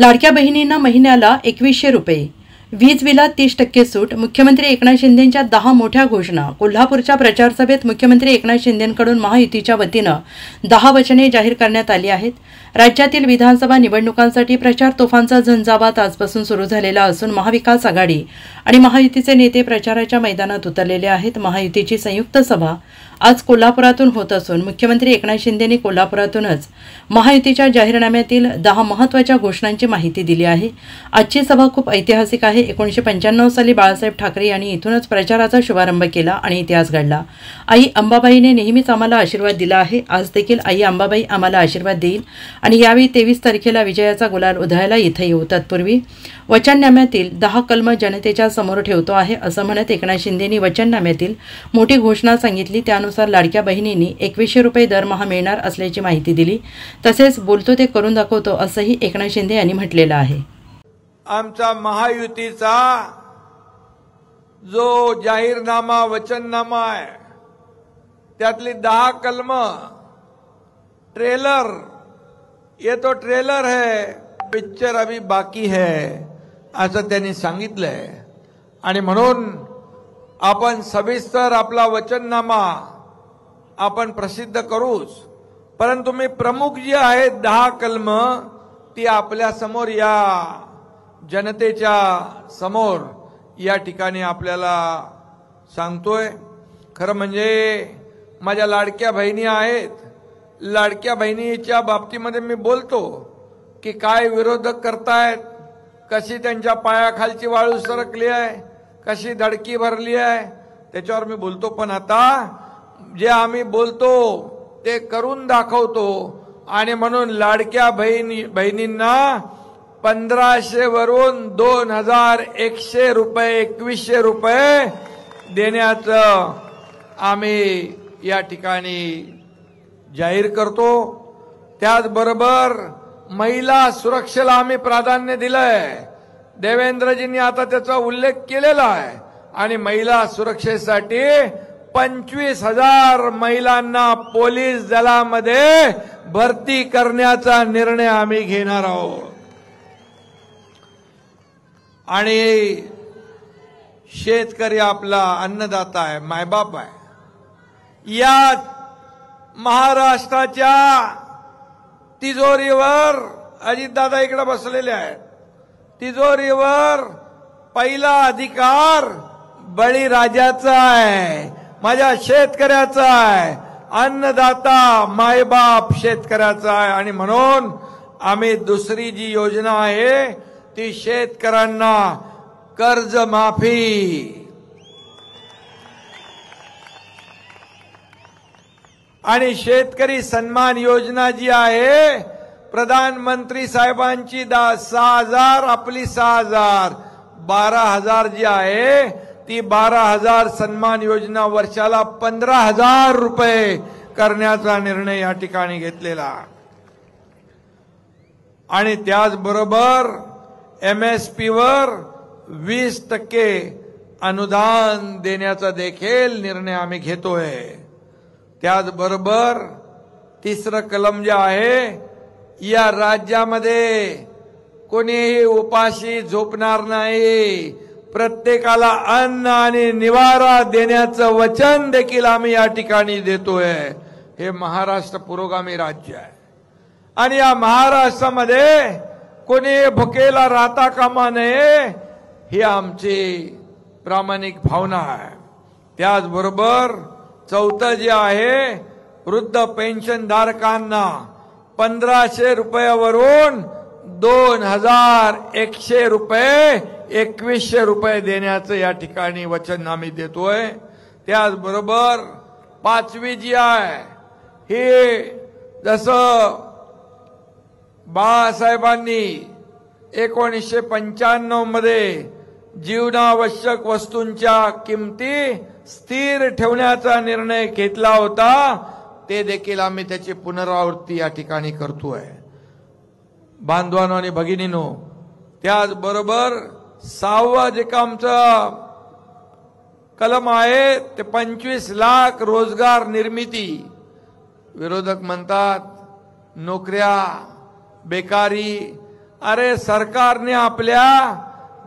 लाडक्या बहिणींना महिन्याला 2100 रुपये, वीज बिलात 30% सूट, मुख्यमंत्री एकनाथ शिंदेंच्या 10 मोठ्या घोषणा। कोल्हापूरच्या प्रचार सभेत मुख्यमंत्री एकनाथ शिंदेंकडून महायुतीच्या वतीनं 10 वचने जाहीर करण्यात आली आहेत। राज्यातील विधानसभा निवडणुकांसाठी प्रचार तोफांचा झंझावात आजपासून सुरू झालेला असून महाविकास आघाड़ आणि महायुतीचे नेते प्रचाराच्या मैदानात उतरलेले आहेत। महायुतीची संयुक्त सभा आज कोल्हापुरातून होत असून मुख्यमंत्री एकनाथ शिंदेंनी कोल्हापुरातूनच महायुतीच्या जाहीरनाम्यातील 10 महत्त्वाच्या घोषणांची माहिती दिली आहे। आजची सभा खूप ऐतिहासिक आहे। 1995 साली बाळासाहेब ठाकरे यांनी इथूनच प्रचाराचा शुभारंभ केला आणि इतिहास घडला। आई अंबाबाईने नेहमीच आम्हाला आशीर्वाद दिला आहे। आज देखील आई अंबाबाई आम्हाला आशीर्वाद देईल आणि यावेळी 23 तारखेला विजयाचा गुलाल उधळायला इथे येऊ। तत्पूर्वी वचननाम्यातील 10 कलम जनतेच्या समोर ठेवतो आहे असं म्हणत एकनाथ शिंदेंनी वचननाम्यातील मोठी घोषणा सांगितली। त्यानुसार लाडक्या बहिणींनी 2100 रुपये दरमहा मिळणार असल्याची माहिती दिली। तसेच बोलतो ते करून दाखवतो असंही एकनाथ शिंदे यांनी म्हटलेलं आहे। आमचा महायुतीचा जो जाहीरनामा वचननामा आहे त्यातली 10 कलम ट्रेलर, ये तो ट्रेलर है, पिक्चर अभी बाकी है असं त्यांनी सांगितलंय। आणि म्हणून आपण सविस्तर आपला वचननामा आपण प्रसिद्ध करूच, परंतु मी प्रमुख जी आहे 10 कलम ती आपल्या समोर या जनतेच्या समोर या ठिकाणी आपल्याला सांगतोय। खरं म्हणजे माझ्या लाडक्या बहिणी आहेत, लाडक्या बहिणीच्या बाबतीमध्ये मी बोलतो की काय विरोधक करतायत, कशी त्यांच्या पायाखालची वाळू सरकली आहे, कशी धडकी भरली आहे, त्याच्यावर मी बोलतो। पण आता जे आम्ही बोलतो ते करून दाखवतो आणि म्हणून लाडक्या बहिणींना 1500 वरून 2100 रुपये 2100 रुपये देण्याचं आम्ही या ठिकाणी जाहीर करतो। त्याचबरोबर महिला सुरक्षेला आम्ही प्राधान्य दिलंय। देवेंद्रजींनी आता त्याचा उल्लेख केलेला आहे आणि महिला सुरक्षेसाठी 25,000 महिलांना पोलीस दलामध्ये भरती करण्याचा निर्णय आम्ही घेणार आहोत। आणि शेतकरी आपला अन्नदाता आहे, मायबाप आहे। या महाराष्ट्राच्या तिजोरीवर अजितदादा इकडे बसलेले आहेत, तिजोरीवर पहिला अधिकार बळीराजाचा आहे, माझ्या शेतकऱ्याचा आहे। अन्नदाता मायबाप शेतकऱ्याचा आहे आणि म्हणून आम्ही दुसरी जी योजना आहे ती शेतकऱ्यांना कर्जमाफी। आणि शेतकरी सन्मान योजना जी आहे प्रधानमंत्री साहेबांची 6,000 आपली 6,000 12,000 जी आहे ती 12,000 सन्मान योजना वर्षाला 15,000 रुपये करण्याचा निर्णय या ठिकाणी घेतलेला। आणि त्याचबरोबर MSP वर 20% अनुदान देण्याचा देखील निर्णय आम्ही घेतोय। त्याचबरोबर 3रं कलम जे आहे या राज्यामध्ये कोणीही उपाशी झोपणार नाही, प्रत्येकाला अन्न आणि निवारा देण्याचं वचन देखील आम्ही या ठिकाणी देतोय। हे महाराष्ट्र पुरोगामी राज्य आहे आणि या महाराष्ट्रामध्ये कोणी भुकेला राहता कामा नये ही आमची प्रामाणिक भावना आहे। त्याचबरोबर 4थं जे आहे वृद्ध पेन्शनधारकांना 1500 रुपयावरून 2100 रुपये 2100 रुपये देण्याचं या ठिकाणी वचन आम्ही देतोय। त्याचबरोबर 5वी जी आहे हे जसं बाळासाहेबांनी 1995 मध्ये जीवनावश्यक वस्तूंच्या किमती स्थिर ठेवण्याचा निर्णय घेतला होता, ते देखील आम्ही त्याची पुनरावृत्ती या ठिकाणी करतोय बांधवांनो आणि भगिनींनो। त्याचबरोबर 6वं जे आमचं कलम आहे ते 25 लाख रोजगार निर्मिती। विरोधक म्हणतात नोकऱ्या, बेकारी अरे सरकारने आपल्या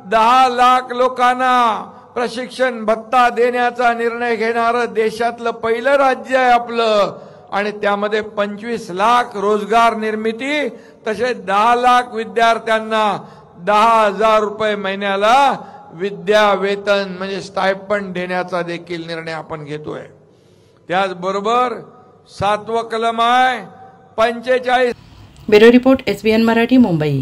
10 लाख लोकांना प्रशिक्षण भत्ता देण्याचा निर्णय घेणारे देशातलं पहिलं राज्य आहे आपलं आणि त्यामध्ये 25 लाख रोजगार निर्मिती तसे 10 लाख विद्यार्थ्यांना 10,000 रुपये महिन्याला विद्या वेतन म्हणजे स्टायपंड देण्याचा देखील निर्णय आपण घेतोय। त्याचबरोबर 7वं कलम आहे 45। Bureau report SBN Marathi Mumbai.